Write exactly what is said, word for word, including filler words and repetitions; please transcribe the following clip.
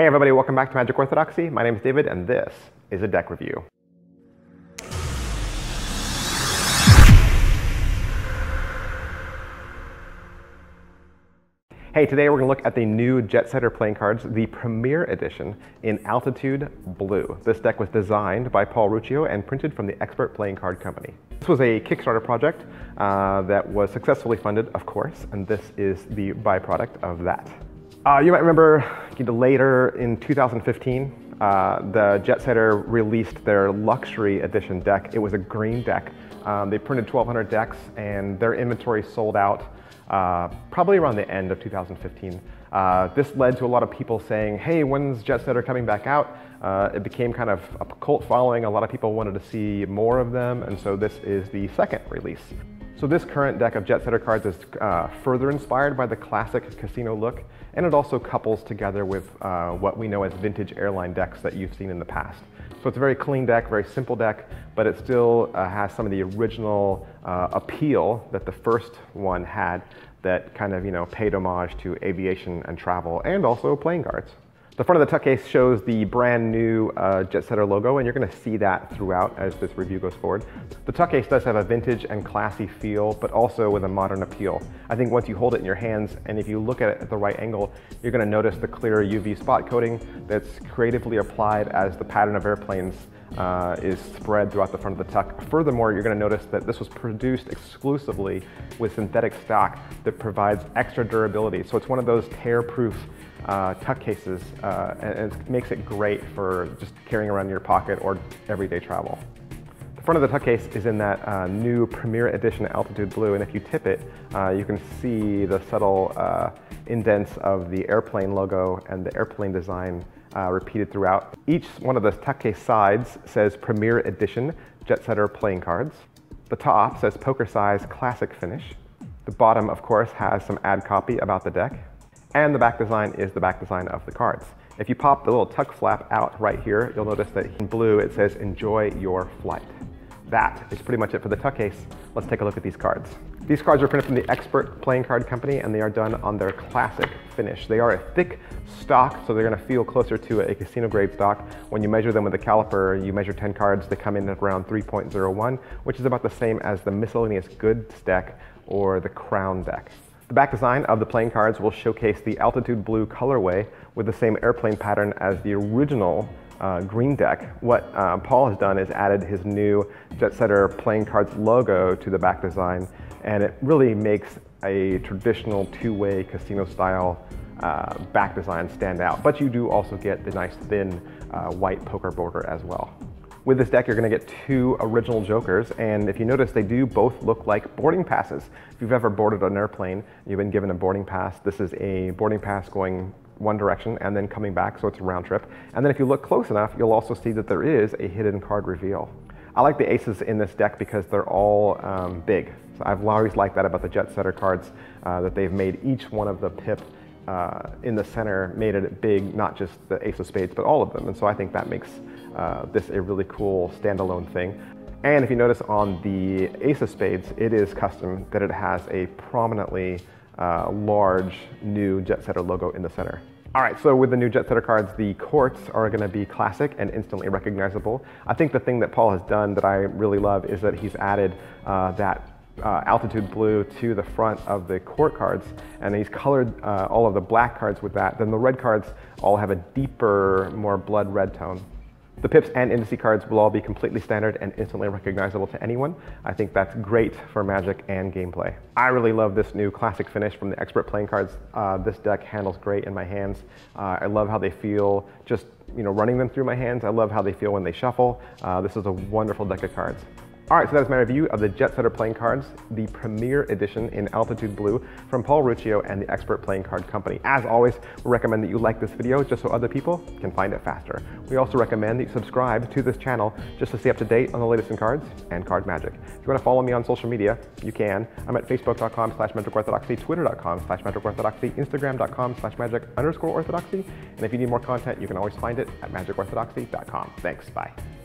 Hey everybody, welcome back to Magic Orthodoxy. My name is David and this is a deck review. Hey, today we're going to look at the new Jetsetter playing cards, the Premier Edition in Altitude Blue. This deck was designed by Paul Ruccio and printed from the Expert Playing Card Company. This was a Kickstarter project uh, that was successfully funded, of course, and this is the byproduct of that. Uh, you might remember later in two thousand fifteen, uh, the Jetsetter released their luxury edition deck. It was a green deck. Um, they printed twelve hundred decks and their inventory sold out uh, probably around the end of two thousand fifteen. Uh, this led to a lot of people saying, hey, when's Jetsetter coming back out? Uh, it became kind of a cult following. A lot of people wanted to see more of them, and so this is the second release. So this current deck of Jetsetter cards is uh, further inspired by the classic casino look, and it also couples together with uh, what we know as vintage airline decks that you've seen in the past. So it's a very clean deck, very simple deck, but it still uh, has some of the original uh, appeal that the first one had that kind of, you know, paid homage to aviation and travel and also playing cards. The front of the tuck case shows the brand new uh, Jetsetter logo, and you're going to see that throughout as this review goes forward. The tuck case does have a vintage and classy feel, but also with a modern appeal. I think once you hold it in your hands, and if you look at it at the right angle, you're going to notice the clear U V spot coating that's creatively applied as the pattern of airplanes uh, is spread throughout the front of the tuck. Furthermore, you're going to notice that this was produced exclusively with synthetic stock that provides extra durability. So it's one of those tear-proof Uh, tuck cases, uh, and it makes it great for just carrying around in your pocket or everyday travel. The front of the tuck case is in that uh, new Premier Edition Altitude Blue, and if you tip it, uh, you can see the subtle uh, indents of the airplane logo and the airplane design uh, repeated throughout. Each one of the tuck case sides says Premier Edition Jetsetter playing cards. The top says poker size classic finish. The bottom, of course, has some ad copy about the deck. And the back design is the back design of the cards. If you pop the little tuck flap out right here, you'll notice that in blue it says, enjoy your flight. That is pretty much it for the tuck case. Let's take a look at these cards. These cards are printed from the Expert Playing Card Company, and they are done on their classic finish. They are a thick stock, so they're gonna feel closer to a casino grade stock. When you measure them with a caliper, you measure ten cards, they come in at around three point zero one, which is about the same as the miscellaneous goods deck or the crown deck. The back design of the playing cards will showcase the Altitude Blue colorway with the same airplane pattern as the original uh, green deck. What uh, Paul has done is added his new Jetsetter playing cards logo to the back design, and it really makes a traditional two-way casino style uh, back design stand out. But you do also get the nice thin uh, white poker border as well. With this deck, you're gonna get two original Jokers, and if you notice, they do both look like boarding passes. If you've ever boarded an airplane, you've been given a boarding pass. This is a boarding pass going one direction and then coming back, so it's a round trip. And then if you look close enough, you'll also see that there is a hidden card reveal. I like the aces in this deck because they're all um, big. So I've always liked that about the Jetsetter cards, uh, that they've made each one of the pip uh, in the center, made it big, not just the ace of spades, but all of them. And so I think that makes Uh, this is a really cool standalone thing. And if you notice on the ace of spades, it is custom that it has a prominently uh, large new Jetsetter logo in the center. All right, so with the new Jetsetter cards, the courts are going to be classic and instantly recognizable. I think the thing that Paul has done that I really love is that he's added uh, that Uh, Altitude Blue to the front of the court cards, and he's colored uh, all of the black cards with that. Then the red cards all have a deeper, more blood red tone. The pips and indice cards will all be completely standard and instantly recognizable to anyone. I think that's great for Magic and gameplay. I really love this new classic finish from the Expert Playing Cards. Uh, this deck handles great in my hands. Uh, I love how they feel just, you know, running them through my hands. I love how they feel when they shuffle. Uh, this is a wonderful deck of cards. All right, so that is my review of the Jetsetter Playing Cards, the Premier Edition in Altitude Blue from Paul Ruccio and the Expert Playing Card Company. As always, we recommend that you like this video just so other people can find it faster. We also recommend that you subscribe to this channel just to stay up to date on the latest in cards and card magic. If you want to follow me on social media, you can. I'm at facebook.com slash magicorthodoxy, twitter.com slash magicorthodoxy, instagram.com slash magic underscore orthodoxy. And if you need more content, you can always find it at magic orthodoxy dot com. Thanks, bye.